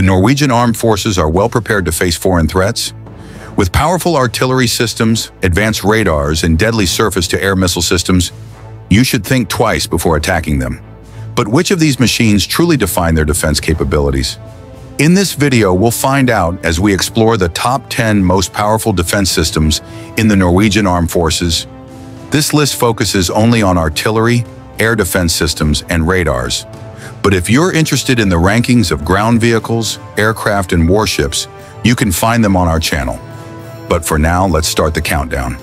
The Norwegian armed forces are well prepared to face foreign threats. With powerful artillery systems, advanced radars, and deadly surface-to-air missile systems, you should think twice before attacking them. But which of these machines truly define their defense capabilities? In this video, we'll find out as we explore the top 10 most powerful defense systems in the Norwegian Armed Forces. This list focuses only on artillery, air defense systems, and radars. But if you're interested in the rankings of ground vehicles, aircraft, and warships, you can find them on our channel. But for now, let's start the countdown.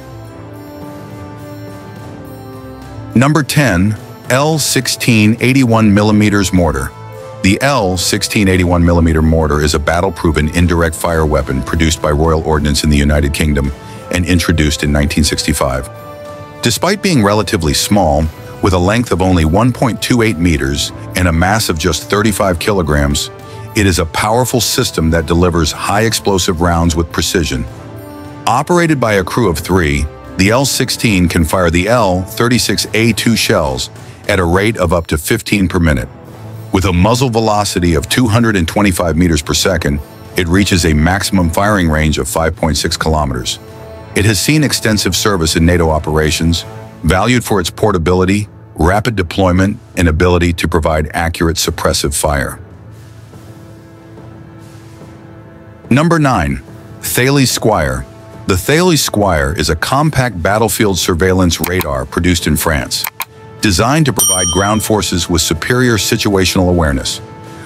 Number 10, L16 81mm mortar. The L16 81mm mortar is a battle-proven indirect fire weapon produced by Royal Ordnance in the United Kingdom and introduced in 1965. Despite being relatively small, with a length of only 1.28 meters and a mass of just 35 kilograms, it is a powerful system that delivers high explosive rounds with precision. Operated by a crew of 3, the L16 can fire the L36A2 shells at a rate of up to 15 per minute. With a muzzle velocity of 225 meters per second, it reaches a maximum firing range of 5.6 kilometers. It has seen extensive service in NATO operations, valued for its portability, rapid deployment, and ability to provide accurate suppressive fire. Number 9. Thales Squire. The Thales Squire is a compact battlefield surveillance radar produced in France, designed to provide ground forces with superior situational awareness.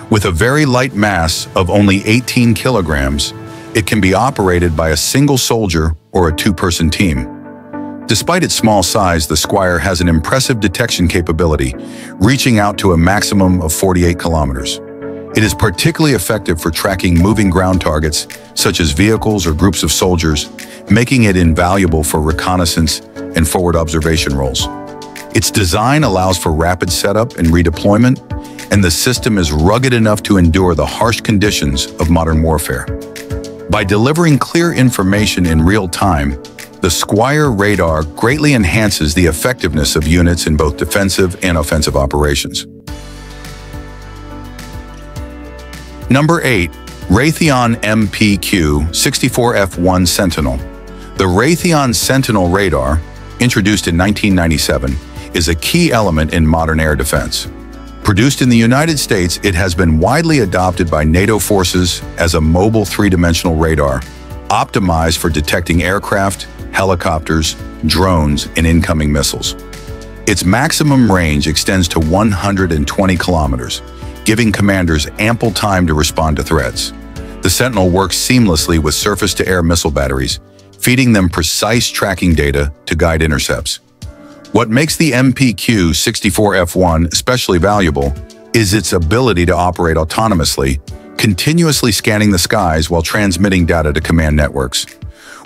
With a very light mass of only 18 kilograms, it can be operated by a single soldier or a 2-person team. Despite its small size, the Squire has an impressive detection capability, reaching out to a maximum of 48 kilometers. It is particularly effective for tracking moving ground targets, such as vehicles or groups of soldiers, making it invaluable for reconnaissance and forward observation roles. Its design allows for rapid setup and redeployment, and the system is rugged enough to endure the harsh conditions of modern warfare. By delivering clear information in real time, the Squire radar greatly enhances the effectiveness of units in both defensive and offensive operations. Number 8. Raytheon MPQ-64F1 Sentinel. The Raytheon Sentinel radar, introduced in 1997, is a key element in modern air defense. Produced in the United States, it has been widely adopted by NATO forces as a mobile three-dimensional radar, optimized for detecting aircraft, helicopters, drones, and incoming missiles. Its maximum range extends to 120 kilometers, giving commanders ample time to respond to threats. The Sentinel works seamlessly with surface-to-air missile batteries, feeding them precise tracking data to guide intercepts. What makes the MPQ-64F1 especially valuable is its ability to operate autonomously, continuously scanning the skies while transmitting data to command networks.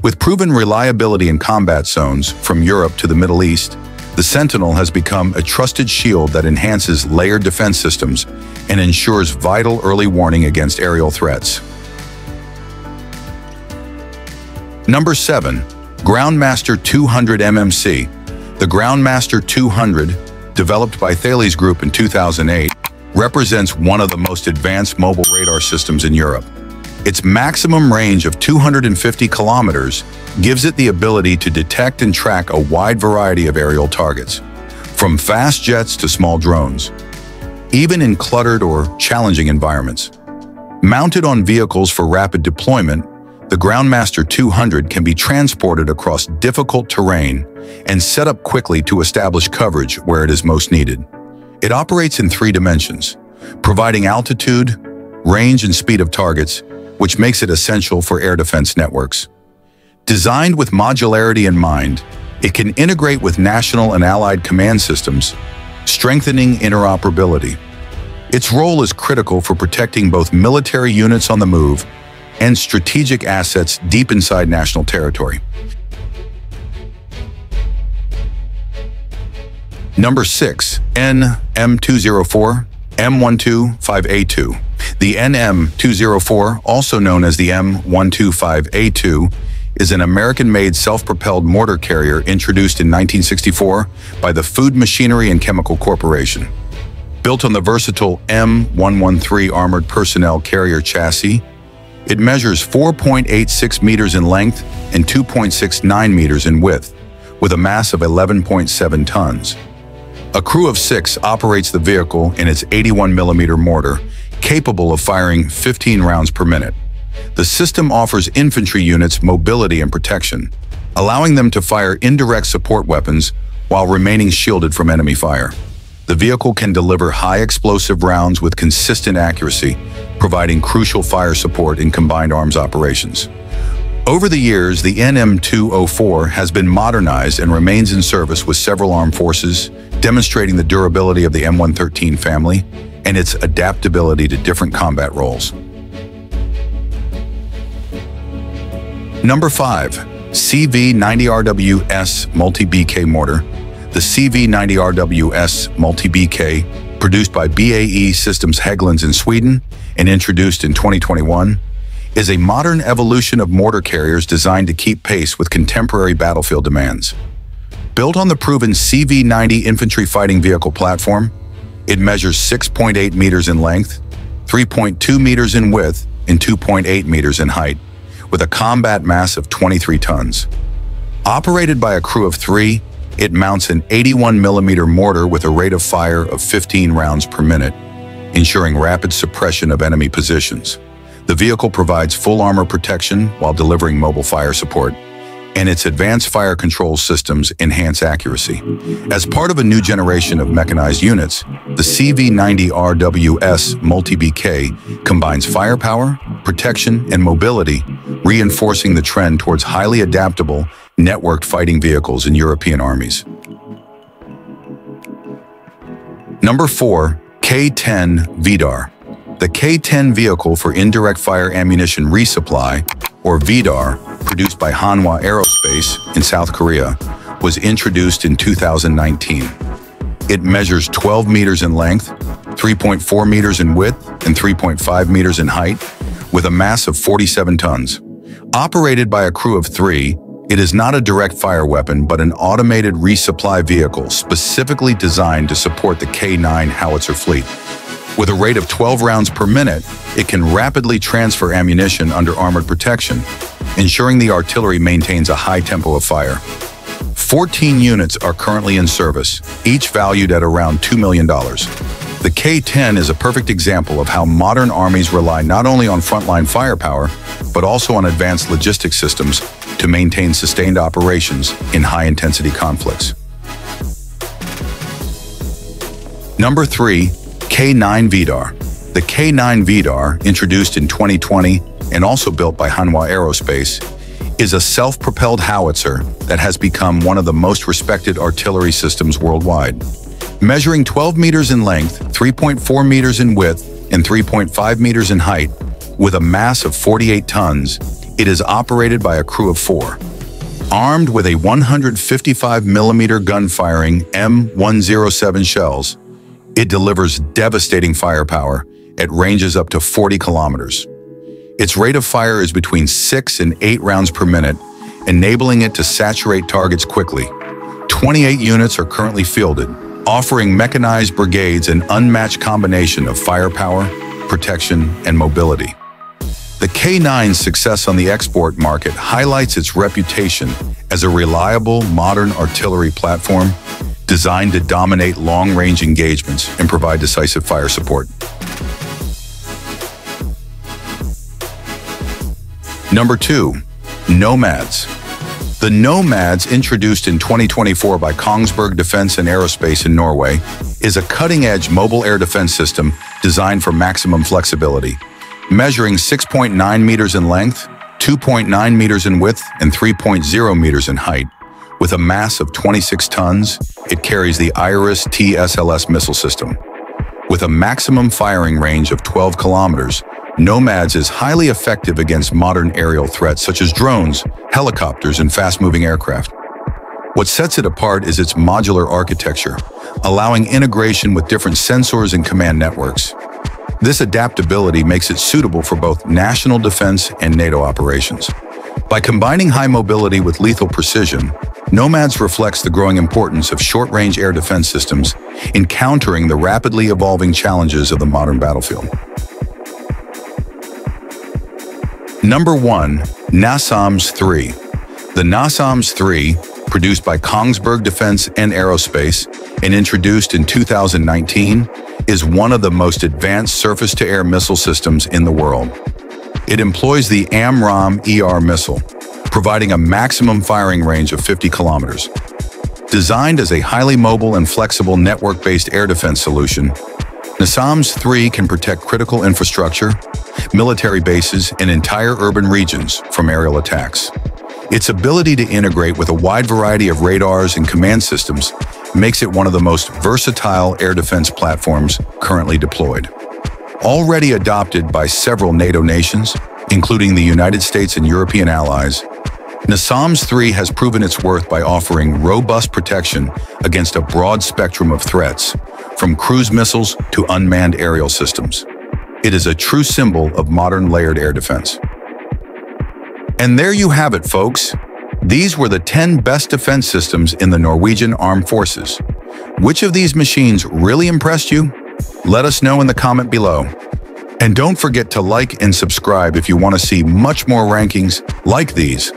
With proven reliability in combat zones, from Europe to the Middle East, the Sentinel has become a trusted shield that enhances layered defense systems and ensures vital early warning against aerial threats. Number 7. Groundmaster 200 MMC. The Groundmaster 200, developed by Thales Group in 2008, represents one of the most advanced mobile radar systems in Europe. Its maximum range of 250 kilometers gives it the ability to detect and track a wide variety of aerial targets, from fast jets to small drones, even in cluttered or challenging environments. Mounted on vehicles for rapid deployment, the Groundmaster 200 can be transported across difficult terrain and set up quickly to establish coverage where it is most needed. It operates in 3 dimensions, providing altitude, range, and speed of targets, which makes it essential for air defense networks. Designed with modularity in mind, it can integrate with national and allied command systems, strengthening interoperability. Its role is critical for protecting both military units on the move and strategic assets deep inside national territory. Number 6. NM204 M125A2. The NM204, also known as the M125A2, is an American-made self-propelled mortar carrier introduced in 1964 by the Food Machinery and Chemical Corporation. Built on the versatile M113 armored personnel carrier chassis, it measures 4.86 meters in length and 2.69 meters in width, with a mass of 11.7 tons. A crew of 6 operates the vehicle in its 81mm mortar, capable of firing 15 rounds per minute. The system offers infantry units mobility and protection, allowing them to fire indirect support weapons while remaining shielded from enemy fire. The vehicle can deliver high explosive rounds with consistent accuracy, providing crucial fire support in combined arms operations. Over the years, the NM204 has been modernized and remains in service with several armed forces, demonstrating the durability of the M113 family and its adaptability to different combat roles. Number 5. CV-90RWS Multi-BK Mortar. The CV-90RWS Multi-BK, produced by BAE Systems Häglunds in Sweden and introduced in 2021, is a modern evolution of mortar carriers designed to keep pace with contemporary battlefield demands. Built on the proven CV-90 infantry fighting vehicle platform, it measures 6.8 meters in length, 3.2 meters in width, and 2.8 meters in height, with a combat mass of 23 tons. Operated by a crew of 3, it mounts an 81mm mortar with a rate of fire of 15 rounds per minute, ensuring rapid suppression of enemy positions. The vehicle provides full armor protection while delivering mobile fire support, and its advanced fire control systems enhance accuracy. As part of a new generation of mechanized units, the CV-90RWS Multi-BK combines firepower, protection, and mobility, reinforcing the trend towards highly adaptable, networked fighting vehicles in European armies. Number 4. K10 Vidar. The K10 vehicle for indirect fire ammunition resupply, or VIDAR, produced by Hanwha Aerospace in South Korea, was introduced in 2019. It measures 12 meters in length, 3.4 meters in width, and 3.5 meters in height, with a mass of 47 tons. Operated by a crew of 3, it is not a direct fire weapon, but an automated resupply vehicle specifically designed to support the K9 howitzer fleet. With a rate of 12 rounds per minute, it can rapidly transfer ammunition under armored protection, ensuring the artillery maintains a high tempo of fire. 14 units are currently in service, each valued at around $2 million. The K10 is a perfect example of how modern armies rely not only on frontline firepower, but also on advanced logistics systems to maintain sustained operations in high-intensity conflicts. Number 3. K9 Vidar. The K9 Vidar, introduced in 2020 and also built by Hanwha Aerospace, is a self-propelled howitzer that has become one of the most respected artillery systems worldwide. Measuring 12 meters in length, 3.4 meters in width, and 3.5 meters in height, with a mass of 48 tons, it is operated by a crew of 4. Armed with a 155mm gun-firing M107 shells, it delivers devastating firepower at ranges up to 40 kilometers. Its rate of fire is between 6 and 8 rounds per minute, enabling it to saturate targets quickly. 28 units are currently fielded, offering mechanized brigades an unmatched combination of firepower, protection, and mobility. The K9's success on the export market highlights its reputation as a reliable, modern artillery platform designed to dominate long-range engagements and provide decisive fire support. Number 2. NOMADS. The NOMADS, introduced in 2024 by Kongsberg Defence and Aerospace in Norway, is a cutting-edge mobile air defense system designed for maximum flexibility. Measuring 6.9 meters in length, 2.9 meters in width, and 3.0 meters in height, with a mass of 26 tons, it carries the IRIS-T SLS missile system. With a maximum firing range of 12 kilometers, NOMADS is highly effective against modern aerial threats such as drones, helicopters, and fast-moving aircraft. What sets it apart is its modular architecture, allowing integration with different sensors and command networks. This adaptability makes it suitable for both national defense and NATO operations. By combining high mobility with lethal precision, NOMADS reflects the growing importance of short-range air defense systems in countering the rapidly evolving challenges of the modern battlefield. Number 1. NASAMS III. The NASAMS III, produced by Kongsberg Defence and Aerospace and introduced in 2019, is one of the most advanced surface-to-air missile systems in the world. It employs the AMRAAM-ER missile, providing a maximum firing range of 50 kilometers. Designed as a highly mobile and flexible network-based air defense solution, NASAMS III can protect critical infrastructure, military bases, and entire urban regions from aerial attacks. Its ability to integrate with a wide variety of radars and command systems makes it one of the most versatile air defense platforms currently deployed. Already adopted by several NATO nations, including the United States and European allies, NASAMS III has proven its worth by offering robust protection against a broad spectrum of threats, from cruise missiles to unmanned aerial systems. It is a true symbol of modern layered air defense. And there you have it, folks. These were the 10 best defense systems in the Norwegian Armed Forces. Which of these machines really impressed you? Let us know in the comment below. And don't forget to like and subscribe if you want to see much more rankings like these.